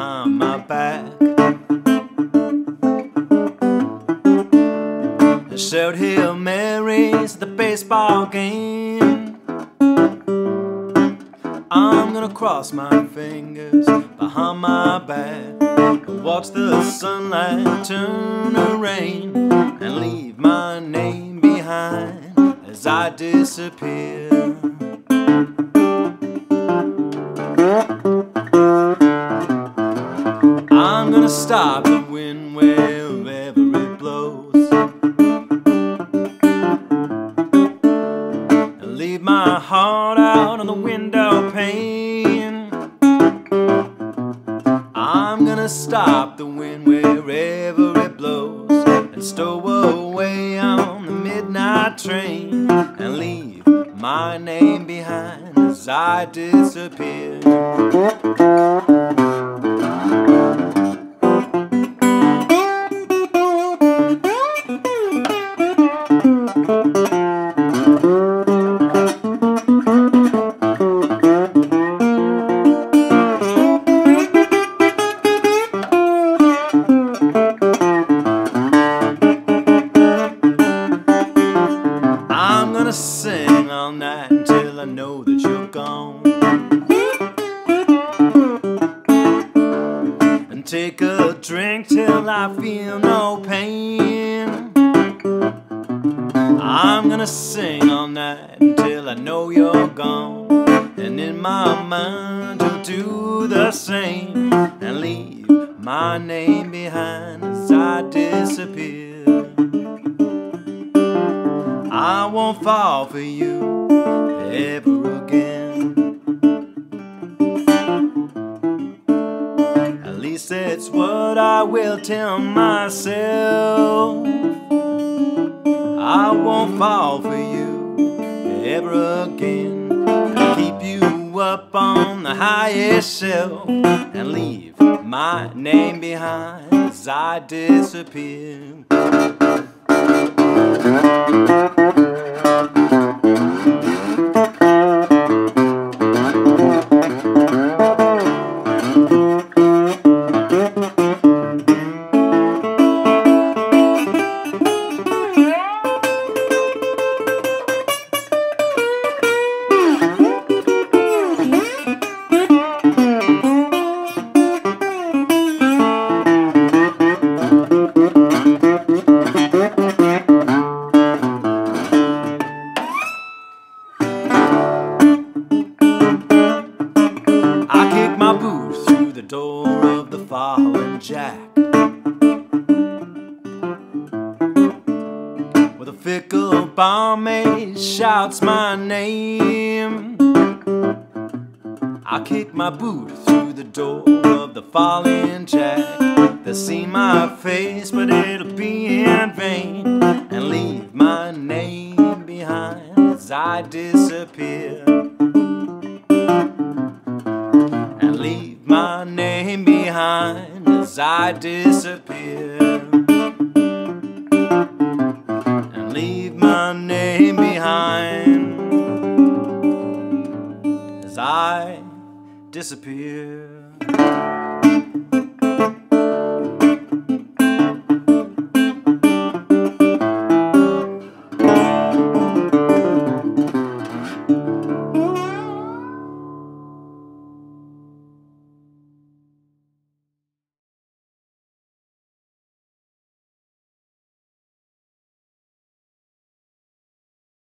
behind my back. I showed Hail Marys at the baseball game. I'm gonna cross my fingers behind my back and watch the sunlight turn to rain and leave my name behind as I disappear. I'm gonna stop the wind wherever it blows and leave my heart out on the window pane. I'm gonna stop the wind wherever it blows and stow away on the midnight train and leave my name behind as I disappear. Sing all night until I know that you're gone, and take a drink till I feel no pain. I'm gonna sing all night until I know you're gone, and in my mind you'll do the same and leave my name behind as I disappear. I won't fall for you ever again. At least that's what I will tell myself. I won't fall for you ever again. I'll keep you up on the highest shelf and leave my name behind as I disappear. Door of the fallen jack where the fickle barmaid shouts my name. I kick my boot through the door of the fallen jack. They'll see my face, but it'll be in vain, and leave my name behind as I disappear. And leave my name behind as I disappear. And leave my name behind as I disappear.